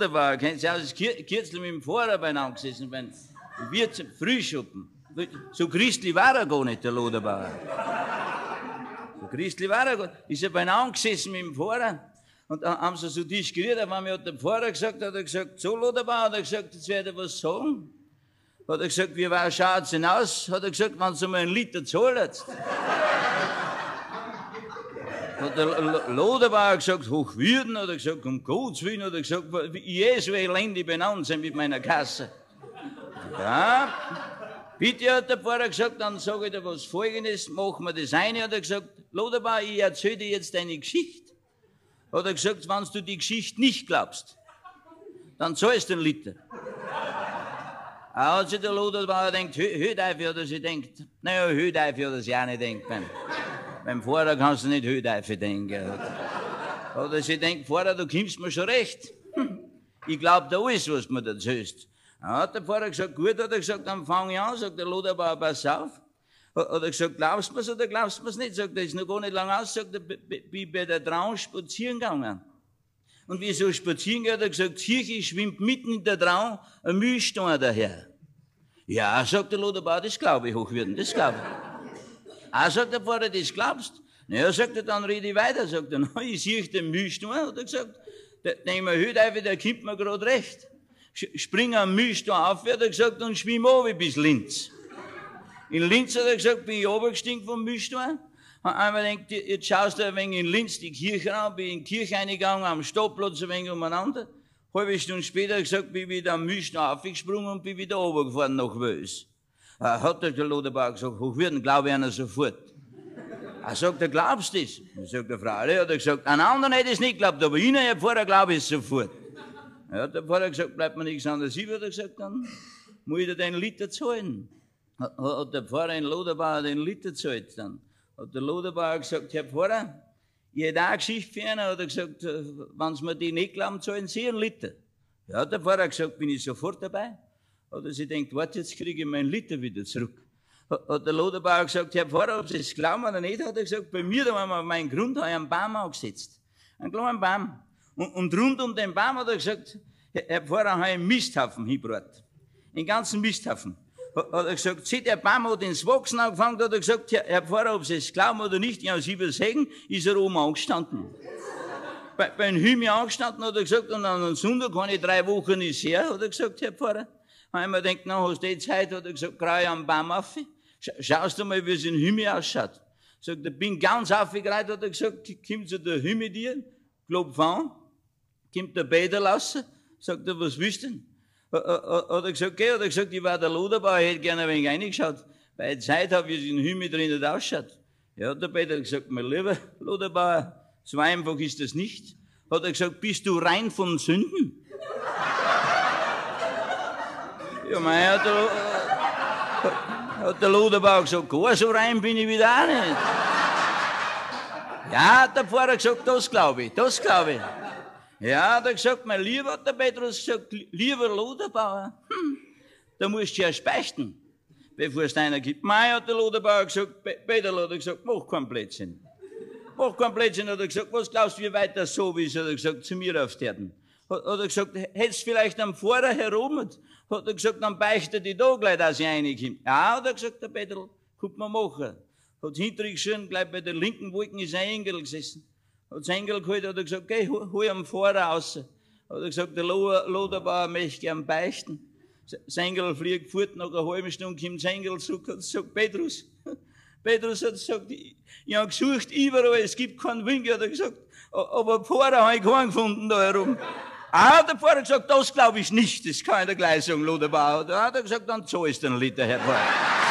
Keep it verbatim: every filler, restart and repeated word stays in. Loderbauer, kennst du aus, kürzlich mit dem Pfarrer beieinander gesessen, wenn wir zum Frühschuppen. So christlich war er gar nicht, der Loderbauer. So christlich war er gar nicht. Ist er beieinander gesessen mit dem Pfarrer. Und dann haben sie so diskutiert, auf einmal hat der Pfarrer gesagt, hat er gesagt, so Loderbauer, hat er gesagt, jetzt werde ich was sagen. Hat er gesagt, wie schaut es denn aus? Hat er gesagt, wenn sie mal einen Liter zahlt. Hat der Loderbauer gesagt, Hochwürden, hat er gesagt, um Gottes Willen, hat er gesagt, Jesu Elende benannt sein mit meiner Kasse. Ja, bitte, hat der Pfarrer gesagt, dann sage ich dir was Folgendes, machen wir das eine, hat er gesagt, Loderbauer, ich erzähle dir jetzt deine Geschichte. Hat er gesagt, wenn du die Geschichte nicht glaubst, dann zahlst du einen Liter. Auch hat sich der Loderbauer denkt, Hödeifel hat er sich denkt. Naja, Hödeifel hat er sich auch nicht denkt. Beim, beim Pfarrer kannst du nicht Hödeifel denken. Hat er sich denkt, Pfarrer, du kommst mir schon recht. Ich glaube da alles, was mir da zählst. Hat der Pfarrer gesagt, gut, hat er gesagt, dann fange ich an, sagt der Loderbauer, pass auf. Hat er gesagt, glaubst du mir's oder glaubst du mir's nicht? Sagt er, ist noch gar nicht lange aus, sagt er, bin bei der Drau spazieren gegangen. Und wie so spazieren geht, hat er gesagt, Kirche schwimmt mitten in der Drau ein Mühlstein daher. Ja, sagt der Loderbauer, das glaube ich, Hochwürden, das glaube ich. Ah, sagt der Pfarrer, das glaubst du? Naja, sagt er, dann rede ich weiter. Sagt er, na, ich sehe den Mühlstein, hat er gesagt. Da nehme ich heute einfach, der kommt mir gerade recht. Spring am Mühlstein auf, hat er gesagt, und schwimm runter bis Linz. In Linz, hat er gesagt, bin ich runtergestiegen vom Mühlstein. Und einmal denkt, jetzt schaust du ein wenig in Linz die Kirche an, bin in die Kirche reingegangen, am Stadtplatz ein wenig umeinander. Halbe Stunde später hat er gesagt, bin wieder am Mühlstein aufgesprungen und bin wieder runtergefahren nach Wös. Hat der Loderbauer gesagt, Hochwürden, glaube ich einer sofort. Er sagt, er glaubst du das? Er sagt, der Frau, hat er gesagt, einen anderen hätte ich es nicht geglaubt, aber Ihnen, Herr Pfarrer, glaube ich es sofort. Er hat der Pfarrer gesagt, bleibt mir nichts anderes über, hat er gesagt, dann muss ich dir den Liter zahlen. Hat der Pfarrer in Loderbauer den Liter zahlt dann. Hat der Loderbauer gesagt, Herr Pfarrer, ich hätte auch eine Geschichte für einen. Hat er gesagt, wenn Sie mir die nicht glauben, zahlen Sie einen Liter. Ja, hat der Pfarrer gesagt, bin ich sofort dabei. Hat er sich gedacht, warte, jetzt kriege ich meinen Liter wieder zurück. Hat der Loderbauer gesagt, Herr Pfarrer, ob Sie es glauben oder nicht, hat er gesagt, bei mir, da haben wir meinen Grund einen Baum angesetzt. Einen kleinen Baum. Und, und rund um den Baum hat er gesagt, Herr Pfarrer, habe ich einen Misthaufen hingebracht. Den ganzen Misthaufen. Hat er gesagt, sieht, der Baum hat ins Wachsen angefangen, hat er gesagt, Herr Pfarrer, ob Sie es glauben oder nicht, ja, Sie übersägen, ist er oben angestanden. Bei, bei einem Hymni angestanden, hat er gesagt, und an einem Sonntag, keine drei Wochen nicht her, hat er gesagt, Herr Pfarrer. Einmal denkt, na, hast du die Zeit, hat er gesagt, grau ich am Baum auf. Schaust du mal, wie es in Hymni ausschaut. Sagt, ich bin ganz aufgereiht, hat er gesagt, kommt zu der Hymni dir, klopf an, kommt der Bäder lassen, sagt er, was willst du denn? Hat er gesagt, okay, hat er gesagt, ich war der Loderbauer, ich hätte gerne ein wenig reingeschaut. Bei der Zeit habe ich es in den Himmel drin nicht ausschaut. Ja, hat der Peter gesagt, mein lieber Loderbauer, so einfach ist das nicht. Hat er gesagt, bist du rein von Sünden? Ja, mein, hat der, äh, hat der Loderbauer gesagt, gar so rein bin ich wieder auch nicht. Ja, hat der Pfarrer gesagt, das glaube ich, das glaube ich. Ja, hat er gesagt, mein Lieber, hat der Petrus gesagt, lieber Loderbauer, hm, da musst du ja speichten, bevor es einer gibt. Mei, hat der Loderbauer gesagt, Peter hat er gesagt, mach kein Blödsinn. Mach kein Blödsinn, hat er gesagt, was glaubst du, wie weit das so ist, hat er gesagt, zu mir auf die Erden. Hat, hat er gesagt, hättest du vielleicht am Pfarrer herum? Hat er gesagt, dann beichte die da gleich, dass ich reinkomme. Ja, hat er gesagt, der Peter, guck mal machen. Hat hintergeschrieben, gleich bei der linken Wolken ist ein Engel gesessen. Hat sein Engel geholt, hat er gesagt, geh, hol am Pfarrer raus. Hat er gesagt, der Loderbauer möchte gern beichten. Sein Engel fliegt fort, nach einer halben Stunde kommt sein Engel zurück, hat gesagt, Petrus. Petrus hat gesagt, ich, ich habe gesucht überall, es gibt keinen Winkel, hat er gesagt, aber Pfarrer habe ich keinen gefunden da herum. Ah, hat der Pfarrer gesagt, das glaube ich nicht, das kann ich dir gleich sagen, Loderbauer. Da hat er gesagt, dann zahlst du einen Liter, Herr Pfarrer.